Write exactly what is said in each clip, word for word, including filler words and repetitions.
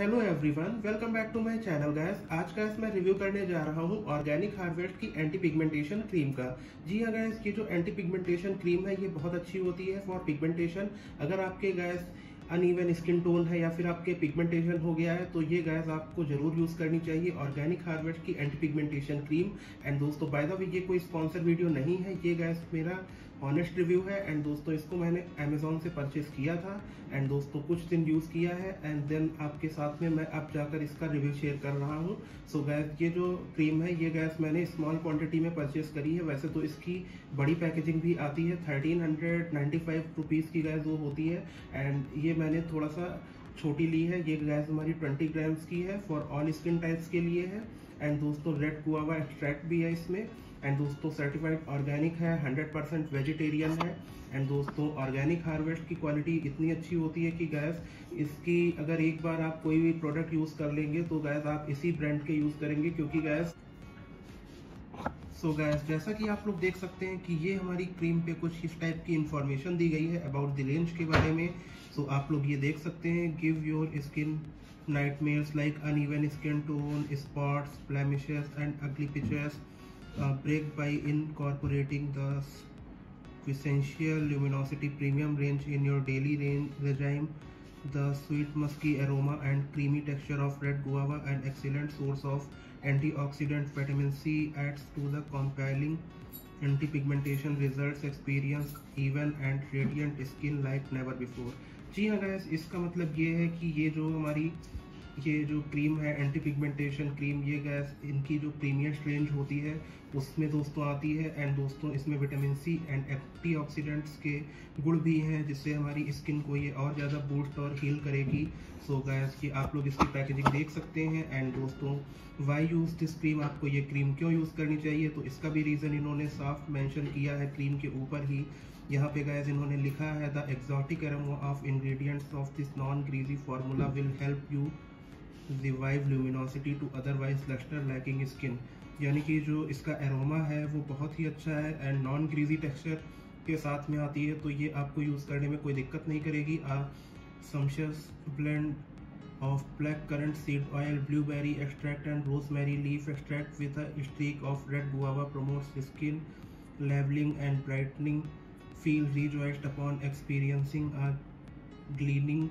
Hello everyone, welcome back to my channel guys. आज guys मैं review करने जा रहा हूँ ऑर्गेनिक हार्वेस्ट की एंटी पिगमेंटेशन क्रीम का। जी हाँ गाइस, ये जो एंटी पिगमेंटेशन क्रीम है ये बहुत अच्छी होती है फॉर पिगमेंटेशन। अगर आपके गाइस अनइवन स्किन टोन है या फिर आपके पिगमेंटेशन हो गया है तो ये गाइस आपको जरूर यूज़ करनी चाहिए ऑर्गेनिक हार्वेस्ट की एंटी पिगमेंटेशन क्रीम। एंड दोस्तों बाय द वे ये कोई स्पॉन्सर वीडियो नहीं है, ये गाइस मेरा ऑनेस्ट रिव्यू है। एंड दोस्तों इसको मैंने अमेजोन से परचेज किया था एंड दोस्तों कुछ दिन यूज़ किया है एंड देन आपके साथ में मैं अब जाकर इसका रिव्यू शेयर कर रहा हूँ। सो गैस ये जो क्रीम है ये गैस मैंने स्मॉल क्वांटिटी में परचेज करी है। वैसे तो इसकी बड़ी पैकेजिंग भी आती है, thirteen hundred ninety five rupees की गैस वो होती है एंड ये मैंने थोड़ा सा छोटी ली है। ये गैस हमारी बीस ग्राम्स की है, फॉर ऑल स्किन टाइप्स के लिए है। एंड दोस्तों रेड गुआवा एक्सट्रैक्ट भी है इसमें। एंड दोस्तों सर्टिफाइड ऑर्गेनिक है, हंड्रेड परसेंट वेजिटेरियन है। एंड दोस्तों ऑर्गेनिक हार्वेस्ट की क्वालिटी इतनी अच्छी होती है कि गैस इसकी अगर एक बार आप कोई भी प्रोडक्ट यूज़ कर लेंगे तो गैस आप इसी ब्रांड के यूज़ करेंगे, क्योंकि गैस सो गैस जैसा कि आप लोग देख सकते हैं कि ये हमारी क्रीम पे कुछ इस टाइप की इंफॉर्मेशन दी गई है अबाउट द रेंज के बारे में। सो so, आप लोग ये देख सकते हैं, give your skin nightmares like uneven skin tone, spots, blemishes and ugly patches break by incorporating the quintessential luminosity premium range in your daily range regime, the sweet musky aroma and creamy texture of red guava and excellent source of antioxidant vitamin C adds to the compelling anti-pigmentation results, experience even and radiant skin like never before। जी हाँ guys, इसका मतलब ये है कि ये जो हमारी ये जो क्रीम है एंटी पिगमेंटेशन क्रीम, ये गैस इनकी जो प्रीमियम रेंज होती है उसमें दोस्तों आती है। एंड दोस्तों इसमें विटामिन सी एंड एंटीऑक्सीडेंट्स के गुण भी हैं जिससे हमारी स्किन को ये और ज़्यादा बूस्ट और हील करेगी। सो गैस कि आप लोग इसकी पैकेजिंग देख सकते हैं। एंड दोस्तों वाई यूज़ दिस क्रीम, आपको ये क्रीम क्यों यूज़ करनी चाहिए, तो इसका भी रीज़न इन्होंने साफ मेंशन किया है क्रीम के ऊपर ही। यहाँ पे गैस इन्होंने लिखा है the exotic aroma of ingredients of this non greasy formula will help you revive luminosity to otherwise lustre lacking skin. यानी कि जो इसका एरोमा है वो बहुत ही अच्छा है एंड नॉन ग्रीजी टेक्सचर के साथ में आती है, तो ये आपको यूज़ करने में कोई दिक्कत नहीं करेगी। A sumptuous blend of black currant seed oil, blueberry extract and rosemary leaf extract with a streak of red guava promotes skin levelling and brightening, feel rejoiced upon experiencing a gleaming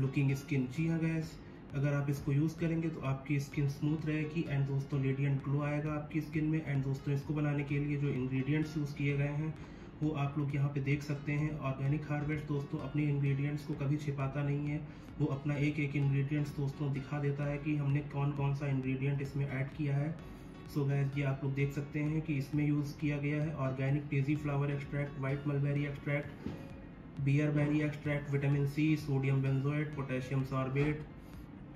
looking skin. जी हाँ guys, अगर आप इसको use करेंगे तो आपकी skin smooth रहेगी and दोस्तों रेडियंट ग्लो आएगा आपकी स्किन में। एंड दोस्तों इसको बनाने के लिए जो इंग्रेडिएंट्स यूज़ किए गए हैं वो आप लोग यहाँ पे देख सकते हैं। ऑर्गेनिक हार्वेस्ट दोस्तों अपने इंग्रेडिएंट्स को कभी छिपाता नहीं है, वो अपना एक एक इंग्रेडिएंट्स दोस्तों दिखा देता है कि हमने कौन कौन सा इंग्रेडिएंट इसमें ऐड किया है। सो गाइस ये आप लोग देख सकते हैं कि इसमें यूज़ किया गया है organic daisy flower extract, white mulberry extract, bearberry extract, vitamin C, sodium benzoate, potassium sorbate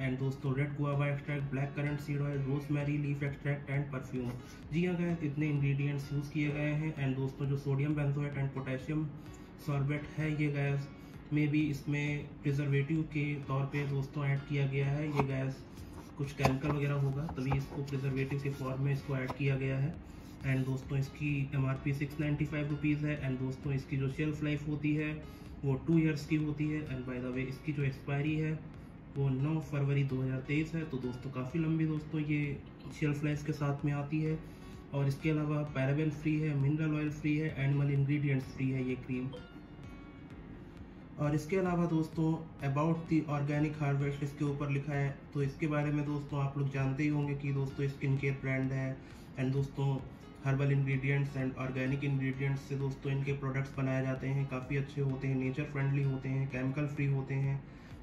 and दोस्तों red guava extract, black currant seed oil, rosemary leaf extract and perfume. जी हाँ गैस, इतने इंग्रेडिएंट्स यूज़ किए गए हैं। And दोस्तों जो sodium benzoate and potassium sorbate है ये गैस में भी इसमें प्रिजर्वेटिव के तौर पे दोस्तों ऐड किया गया है। ये गैस कुछ केमिकल वगैरह होगा तभी इसको प्रिजर्वेटिव के फॉर्म में इसको ऐड किया गया है। एंड दोस्तों इसकी M R P six ninety five rupees है। एंड दोस्तों इसकी जो शेल्फ लाइफ होती है वो टू ईयर्स की होती है। एंड बाय द वे इसकी जो एक्सपायरी है वो नौ फरवरी दो हज़ार तेईस है, तो दोस्तों काफ़ी लंबी दोस्तों ये शेल्फ लाइफ के साथ में आती है। और इसके अलावा पैराबेन फ्री है, मिनरल ऑयल फ्री है, एनिमल इंग्रेडिएंट्स फ्री है ये क्रीम। और इसके अलावा दोस्तों अबाउट दी ऑर्गेनिक हार्वेस्ट इसके ऊपर लिखा है, तो इसके बारे में दोस्तों आप लोग जानते ही होंगे कि दोस्तों स्किन केयर ब्रांड है। एंड दोस्तों herbal ingredients and organic ingredients से दोस्तों इनके प्रोडक्ट्स बनाए जाते हैं, काफ़ी अच्छे होते हैं, नेचर फ्रेंडली होते हैं, केमिकल फ्री होते हैं।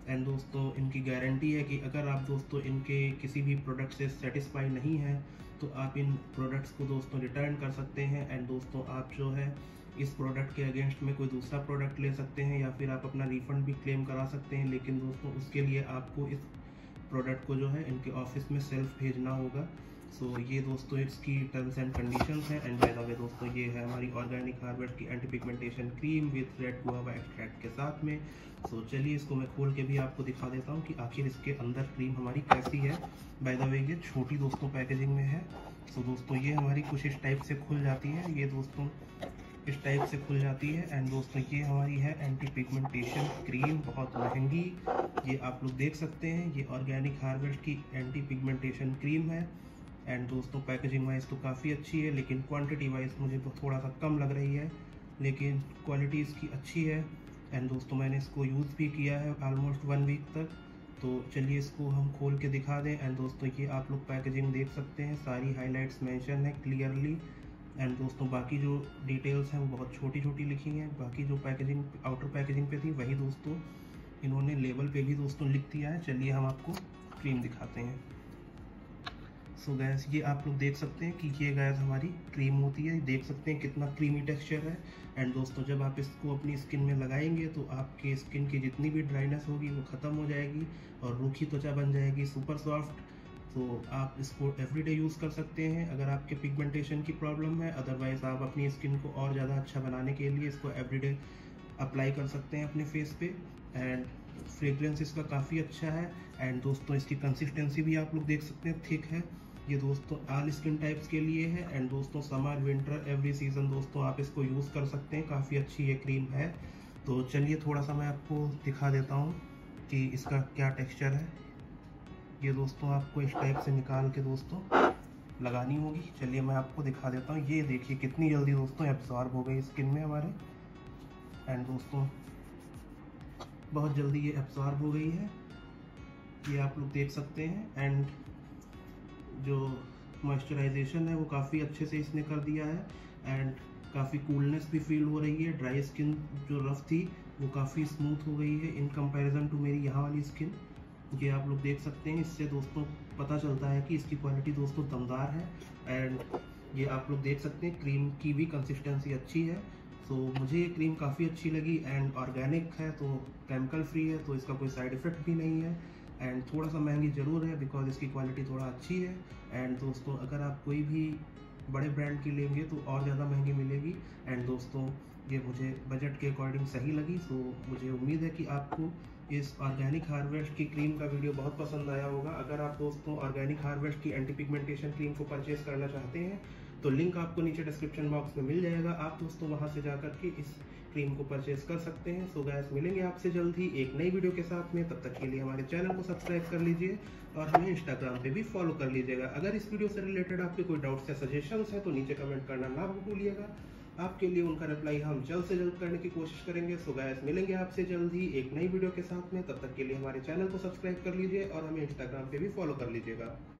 एंड दोस्तों इनकी गारंटी है कि अगर आप दोस्तों इनके किसी भी प्रोडक्ट से सेटिस्फाई नहीं हैं तो आप इन प्रोडक्ट्स को दोस्तों रिटर्न कर सकते हैं। एंड दोस्तों आप जो है इस प्रोडक्ट के अगेंस्ट में कोई दूसरा प्रोडक्ट ले सकते हैं या फिर आप अपना रिफ़ंड भी क्लेम करा सकते हैं, लेकिन दोस्तों उसके लिए आपको इस प्रोडक्ट को जो है इनके ऑफिस में सेल्फ भेजना होगा। सो so, ये दोस्तों इसकी टर्म्स एंड कंडीशंस हैं। एंड बाय द वे दोस्तों ये है हमारी ऑर्गेनिक हार्वेस्ट की anti pigmentation cream with red guava extract के साथ में। सो so, चलिए इसको मैं खोल के भी आपको दिखा देता हूँ कि आखिर इसके अंदर क्रीम हमारी कैसी है। बाय द वे ये छोटी दोस्तों पैकेजिंग में है। सो so, दोस्तों ये हमारी कुछ इस टाइप से खुल जाती है। ये दोस्तों इस टाइप से खुल जाती है। एंड दोस्तों ये हमारी है एंटी पिगमेंटेशन क्रीम, बहुत महंगी, ये आप लोग देख सकते हैं, ये ऑर्गेनिक हार्वेस्ट की एंटी पिगमेंटेशन क्रीम है। एंड दोस्तों पैकेजिंग वाइज तो काफ़ी अच्छी है, लेकिन क्वांटिटी वाइज मुझे थोड़ा सा कम लग रही है, लेकिन क्वालिटी इसकी अच्छी है। एंड दोस्तों मैंने इसको यूज़ भी किया है ऑलमोस्ट वन वीक तक, तो चलिए इसको हम खोल के दिखा दें। एंड दोस्तों ये आप लोग पैकेजिंग देख सकते हैं, सारी हाईलाइट्स मेंशन है क्लियरली। एंड दोस्तों बाकी जो डिटेल्स हैं वो बहुत छोटी छोटी लिखी हैं, बाकी जो पैकेजिंग आउटर पैकेजिंग पे थी वही दोस्तों इन्होंने लेबल पे भी दोस्तों लिख दिया है। चलिए हम आपको क्रीम दिखाते हैं। सो गैस ये आप लोग देख सकते हैं कि ये गैस हमारी क्रीम होती है, देख सकते हैं कितना क्रीमी टेक्स्चर है। एंड दोस्तों जब आप इसको अपनी स्किन में लगाएंगे तो आपके स्किन की जितनी भी ड्राइनेस होगी वो ख़त्म हो जाएगी और रूखी त्वचा बन जाएगी, सुपर सॉफ्ट। तो आप इसको एवरीडे यूज़ कर सकते हैं अगर आपके पिगमेंटेशन की प्रॉब्लम है, अदरवाइज़ आप अपनी स्किन को और ज़्यादा अच्छा बनाने के लिए इसको एवरीडे अप्लाई कर सकते हैं अपने फेस पे। एंड फ्रेगरेंस इसका काफ़ी अच्छा है। एंड दोस्तों इसकी कंसिस्टेंसी भी आप लोग देख सकते हैं, थिक है ये दोस्तों, ऑल स्किन टाइप्स के लिए है। एंड दोस्तों समर विंटर एवरी सीज़न दोस्तों आप इसको यूज़ कर सकते हैं, काफ़ी अच्छी ये क्रीम है। तो चलिए थोड़ा सा मैं आपको दिखा देता हूँ कि इसका क्या टेक्स्चर है। ये दोस्तों आपको इस टाइप से निकाल के दोस्तों लगानी होगी। चलिए मैं आपको दिखा देता हूँ, ये देखिए कितनी जल्दी दोस्तों एब्जॉर्ब हो गई स्किन में हमारे। एंड दोस्तों बहुत जल्दी ये एब्जॉर्ब हो गई है, ये आप लोग देख सकते हैं। एंड जो मॉइस्चराइजेशन है वो काफ़ी अच्छे से इसने कर दिया है। एंड काफ़ी कूलनेस भी फील हो रही है, ड्राई स्किन जो रफ थी वो काफ़ी स्मूथ हो गई है इन कंपैरिजन टू मेरी यहाँ वाली स्किन, ये आप लोग देख सकते हैं। इससे दोस्तों पता चलता है कि इसकी क्वालिटी दोस्तों दमदार है। एंड ये आप लोग देख सकते हैं क्रीम की भी कंसिस्टेंसी अच्छी है। तो मुझे ये क्रीम काफ़ी अच्छी लगी। एंड ऑर्गेनिक है तो केमिकल फ्री है, तो इसका कोई साइड इफ़ेक्ट भी नहीं है। एंड थोड़ा सा महंगी ज़रूर है बिकॉज इसकी क्वालिटी थोड़ा अच्छी है। एंड दोस्तों अगर आप कोई भी बड़े ब्रांड की लेंगे तो और ज़्यादा महंगी मिलेगी। एंड दोस्तों ये मुझे बजट के अकॉर्डिंग सही लगी। सो मुझे उम्मीद है कि आपको इस ऑर्गेनिक हार्वेस्ट की क्रीम का वीडियो बहुत पसंद आया होगा। अगर आप दोस्तों ऑर्गेनिक हार्वेस्ट की एंटी पिगमेंटेशन क्रीम को परचेज़ करना चाहते हैं तो लिंक आपको नीचे डिस्क्रिप्शन बॉक्स में मिल जाएगा, आप दोस्तों वहां से जाकर के इस क्रीम को परचेज़ कर सकते हैं। सो गाइस मिलेंगे आपसे जल्द ही एक नई वीडियो के साथ में, तब तक के लिए हमारे चैनल को सब्सक्राइब कर लीजिए और हमें इंस्टाग्राम पे भी फॉलो कर लीजिएगा। अगर इस वीडियो से रिलेटेड आपके कोई डाउट्स या सजेशंस हैं तो नीचे कमेंट करना ना भूलिएगा, आपके लिए उनका रिप्लाई हम जल्द से जल्द करने की कोशिश करेंगे। सो गाइस मिलेंगे आपसे जल्द ही एक नई वीडियो के साथ में, तब तक के लिए हमारे चैनल को सब्सक्राइब कर लीजिए और हमें इंस्टाग्राम पे भी फॉलो कर लीजिएगा।